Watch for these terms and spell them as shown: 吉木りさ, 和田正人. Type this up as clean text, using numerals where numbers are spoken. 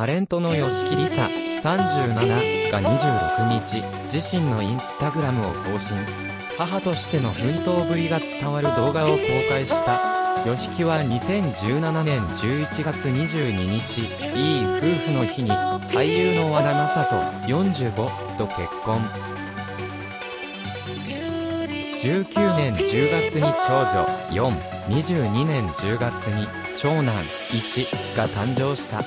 タレントの吉木りさ37が26日、自身のインスタグラムを更新。母としての奮闘ぶりが伝わる動画を公開した。吉木は2017年11月22日、いい夫婦の日に、俳優の和田正人45と結婚。19年10月に長女4、22年10月に長男1が誕生した。